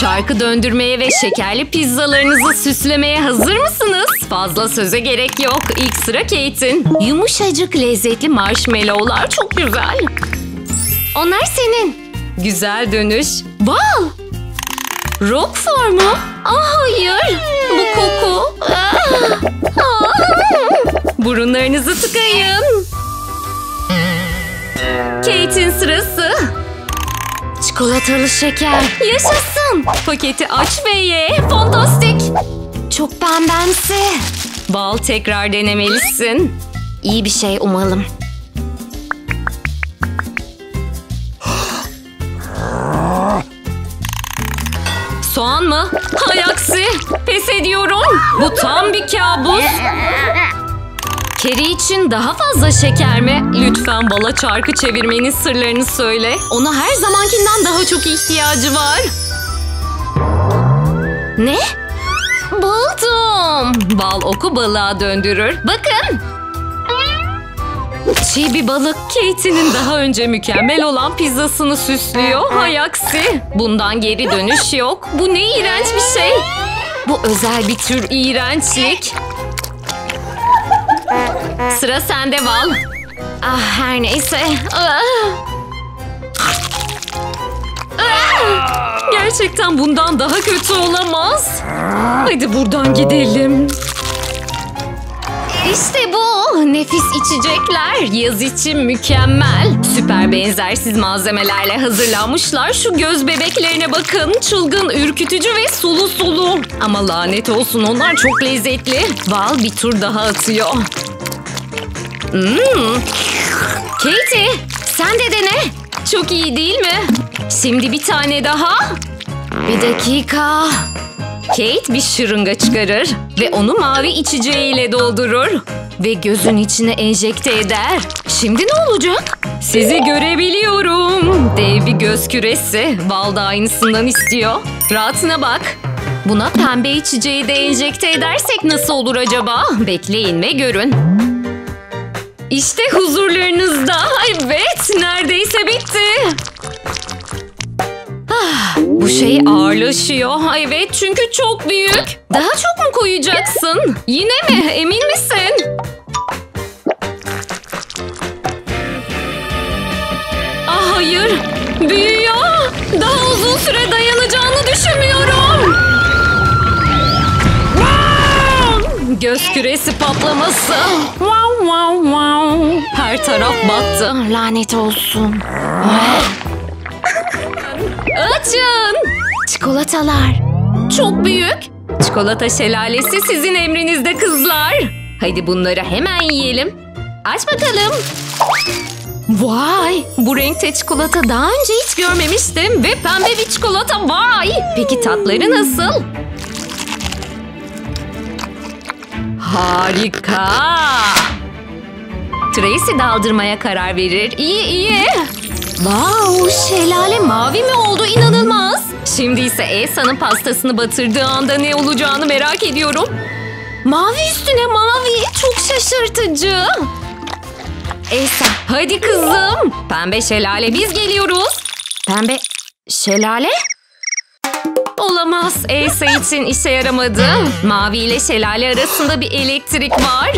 Çarkı döndürmeye ve şekerli pizzalarınızı süslemeye hazır mısınız? Fazla söze gerek yok. İlk sıra Kate'in. Yumuşacık lezzetli marshmallowlar çok güzel. Onlar senin. Güzel dönüş. Bal. Rock formu. Hayır. Bu koku. Burunlarınızı tıkayın. Kate'in sırası. Çikolatalı şeker. Yaşasın. Paketi aç ve ye. Fantastik. Çok bendemsi. Bal tekrar denemelisin. İyi bir şey umalım. Soğan mı? Hay aksi. Pes ediyorum. Bu tam bir kabus. Keri için daha fazla şeker mi? Lütfen bala çarkı çevirmenin sırlarını söyle. Ona her zamankinden daha çok ihtiyacı var. Ne? Buldum. Bal oku balığa döndürür. Bakın. Çiğ bir balık Kate'nin daha önce mükemmel olan pizzasını süslüyor. Hay aksi. Bundan geri dönüş yok. Bu ne iğrenç bir şey. Bu özel bir tür iğrençlik. Sıra sende Val. Ah her neyse. Gerçekten bundan daha kötü olamaz. Hadi buradan gidelim. İşte bu. Nefis içecekler. Yaz için mükemmel. Süper benzersiz malzemelerle hazırlanmışlar. Şu göz bebeklerine bakın. Çılgın, ürkütücü ve sulu sulu. Ama lanet olsun onlar çok lezzetli. Val bir tur daha atıyor. Katie, sen de dene. Çok iyi değil mi? Şimdi bir tane daha. Bir dakika. Kate bir şırınga çıkarır ve onu mavi içeceğiyle doldurur ve gözün içine enjekte eder. Şimdi ne olacak? Sizi görebiliyorum. Dev bir göz küresi. Val da aynısından istiyor. Rahatına bak. Buna pembe içeceği de enjekte edersek nasıl olur acaba? Bekleyin ve görün. İşte huzurlarınızda. Evet, neredeyse bitti. Bu şey ağırlaşıyor. Evet, çünkü çok büyük. Daha çok mu koyacaksın? Yine mi? Emin misin? Hayır. Büyüyor. Daha uzun süre dayanacağını düşünmüyorum. Göz küresi patlaması. Her taraf battı. Lanet olsun. Açın. Çikolatalar. Çok büyük. Çikolata şelalesi sizin emrinizde kızlar. Hadi bunları hemen yiyelim. Aç bakalım. Vay. Bu renkte çikolata daha önce hiç görmemiştim. Ve pembe bir çikolata. Vay. Peki tatları nasıl? Harika. Tracy daldırmaya karar verir. İyi iyi. Wow, şelale mavi mi oldu? İnanılmaz. Şimdi ise Elsa'nın pastasını batırdığı anda ne olacağını merak ediyorum. Mavi üstüne mavi. Çok şaşırtıcı. Elsa, hadi kızım. Pembe şelale, biz geliyoruz. Pembe şelale? Olamaz. Elsa için işe yaramadı. Mavi ile şelale arasında bir elektrik var.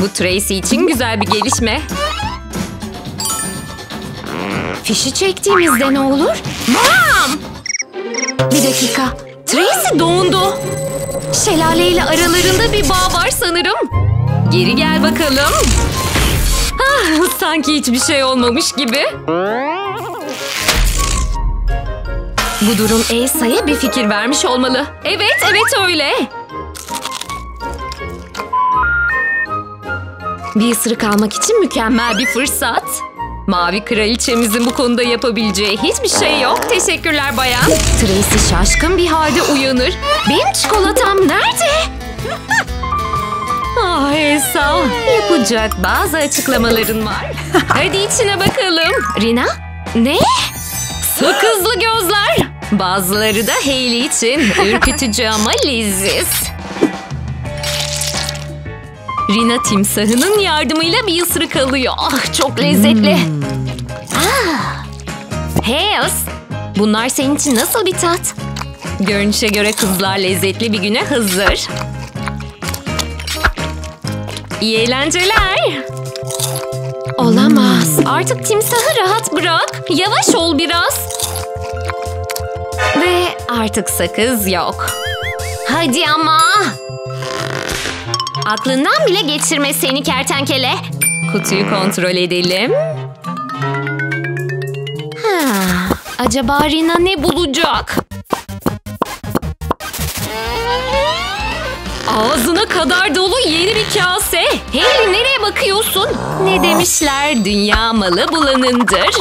Bu Tracy için güzel bir gelişme. Fişi çektiğimizde ne olur? Bam! Bir dakika. Tracy dondu. Şelale ile aralarında bir bağ var sanırım. Geri gel bakalım. Sanki hiçbir şey olmamış gibi. Bu durum Elsa'ya bir fikir vermiş olmalı. Evet, evet öyle. Bir ısırık almak için mükemmel bir fırsat. Mavi kraliçemizin bu konuda yapabileceği hiçbir şey yok. Teşekkürler bayan. Tracy şaşkın bir halde uyanır. Benim çikolatam nerede? Ah Elsa. Yapacak bazı açıklamaların var. Hadi içine bakalım. Rina? Ne? Sakızlı gözler. Bazıları da Hayley için. Ürkütücü ama leziz. Rina timsahının yardımıyla bir ısırık alıyor. Ah çok lezzetli. Heos, bunlar senin için nasıl bir tat? Görünüşe göre kızlar lezzetli bir güne hazır. İyi eğlenceler. Olamaz. Artık timsahı rahat bırak. Yavaş ol biraz. Ve artık sakız yok. Hadi ama. Aklından bile geçirme seni kertenkele. Kutuyu kontrol edelim. Ha, acaba Rina ne bulacak? Ağzına kadar dolu yeni bir kase. Hey, nereye bakıyorsun? Ne demişler? Dünya malı bulanındır.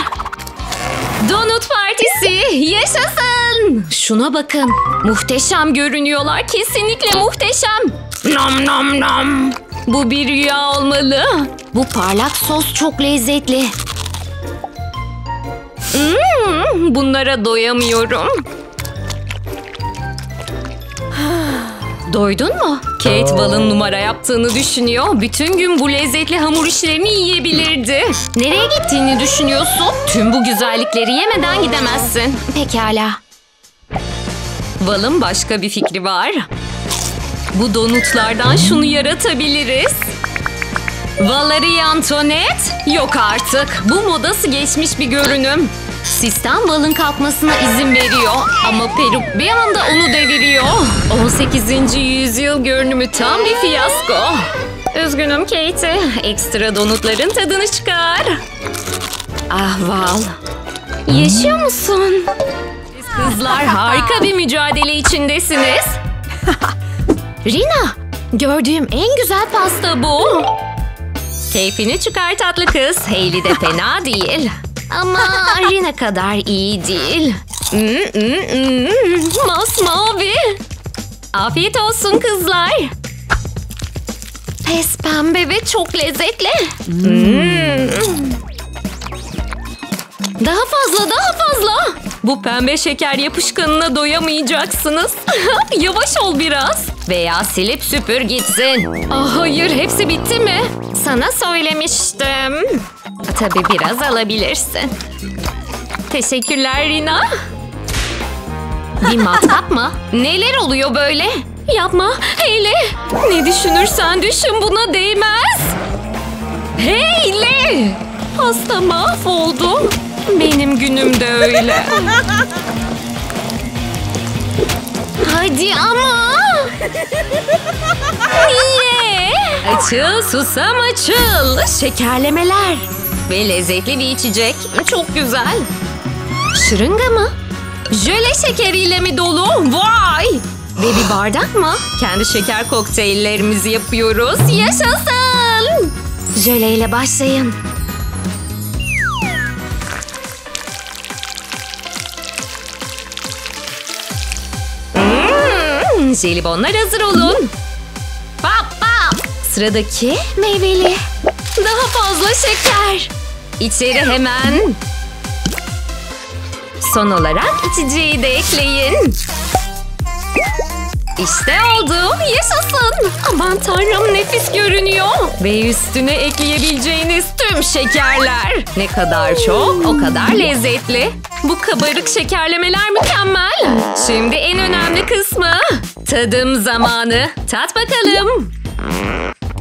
Donut partisi. Yaşasın. Şuna bakın. Muhteşem görünüyorlar. Kesinlikle muhteşem. Nom nom nom. Bu bir rüya olmalı. Bu parlak sos çok lezzetli. Bunlara doyamıyorum. Doydun mu? Kate Val'ın numara yaptığını düşünüyor. Bütün gün bu lezzetli hamur işlerini yiyebilirdi. Nereye gittiğini düşünüyorsun? Tüm bu güzellikleri yemeden gidemezsin. Pekala. Val'ın başka bir fikri var. Bu donutlardan şunu yaratabiliriz. Valerie Antoinette yok artık. Bu modası geçmiş bir görünüm. Sistem balın kalkmasına izin veriyor ama peruk bir anda onu deviriyor. 18. yüzyıl görünümü tam bir fiyasko. Üzgünüm Kate. Ekstra donutların tadını çıkar. Ah Val. Yaşıyor musun? Siz kızlar harika bir mücadele içindesiniz. Rina, gördüğüm en güzel pasta bu. Keyfini çıkar tatlı kız. Hayley de fena değil. Ama Rina kadar iyi değil. Masmavi. Afiyet olsun kızlar. Pes pembe ve çok lezzetli. Daha fazla, daha fazla. Bu pembe şeker yapışkanına doyamayacaksınız. Yavaş ol biraz. Veya silip süpür gitsin. Ah, hayır, hepsi bitti mi? Sana söylemiştim. Tabii biraz alabilirsin. Teşekkürler Rina. Bir matkap mı? Neler oluyor böyle? Yapma Hayley. Ne düşünürsen düşün buna değmez. Hayley. Hasta mahvoldu. Benim günüm de öyle. Hadi ama. Niye? Açıl susam açıl. Şekerlemeler. Ve lezzetli bir içecek. Çok güzel. Şırınga mı? Jöle şekeriyle mi dolu? Vay! Ve bir bardak mı? Kendi şeker kokteyllerimizi yapıyoruz. Yaşasın! Jöleyle başlayın. Jelibonlar hazır olun. Pap pap. Sıradaki meyveli. Daha fazla şeker. İçeri hemen. Son olarak içeceği de ekleyin. İşte oldu. Yaşasın. Aman tanrım nefis görünüyor. Ve üstüne ekleyebileceğiniz tüm şekerler. Ne kadar çok o kadar lezzetli. Bu kabarık şekerlemeler mükemmel. Şimdi en önemli kısmı. Tadım zamanı. Tat bakalım.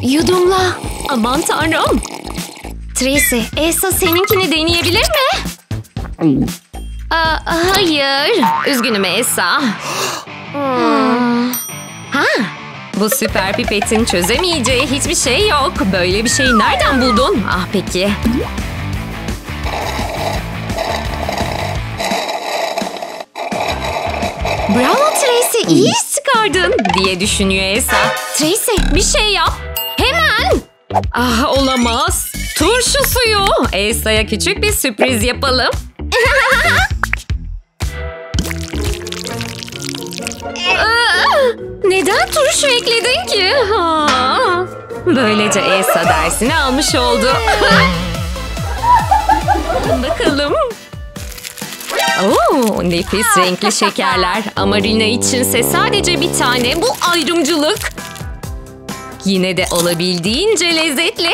Yudumla. Aman tanrım. Tracy, Elsa seninkini deneyebilir mi? Hayır. Üzgünüm Elsa. Ha, bu süper pipetin çözemeyeceği hiçbir şey yok. Böyle bir şeyi nereden buldun? Ah peki. Bravo Tracy, iyi iş çıkardın diye düşünüyor Elsa. Tracy, bir şey yap. Hemen. Ah, olamaz. Turşu suyu. Elsa'ya küçük bir sürpriz yapalım. Neden turşu ekledin ki? Böylece Elsa dersini almış oldu. Bakalım. Oo, nefis renkli şekerler. Ama Rina içinse sadece bir tane. Bu ayrımcılık. Yine de olabildiğince lezzetli.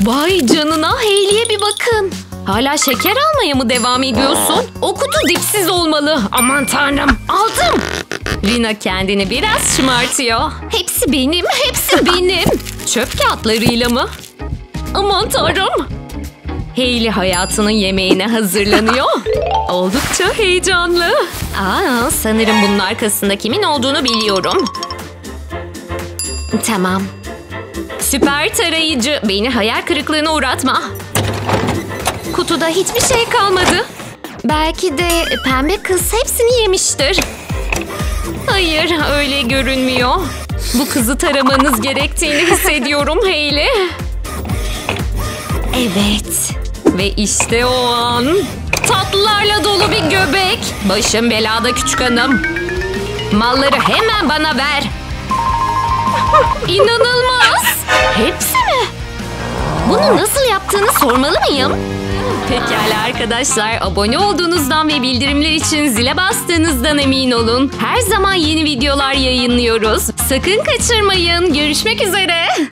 Vay canına, Hayley'e bir bakın. Hala şeker almaya mı devam ediyorsun? O kutu dipsiz olmalı. Aman tanrım. Aldım. Rina kendini biraz şımartıyor. Hepsi benim. Hepsi benim. Çöp kağıtlarıyla mı? Aman tanrım. Hayley hayatının yemeğine hazırlanıyor. Oldukça heyecanlı. Aa, sanırım bunun arkasında kimin olduğunu biliyorum. Tamam. Süper tarayıcı. Beni hayal kırıklığına uğratma. Kutuda hiçbir şey kalmadı. Belki de pembe kız hepsini yemiştir. Hayır, öyle görünmüyor. Bu kızı taramanız gerektiğini hissediyorum Hayley. Evet. Ve işte o an. Tatlılarla dolu bir göbek. Başım belada küçük hanım. Malları hemen bana ver. İnanılmaz. Hepsi mi? Bunu nasıl yaptığını sormalı mıyım? Pekala arkadaşlar. Abone olduğunuzdan ve bildirimler için zile bastığınızdan emin olun. Her zaman yeni videolar yayınlıyoruz. Sakın kaçırmayın. Görüşmek üzere.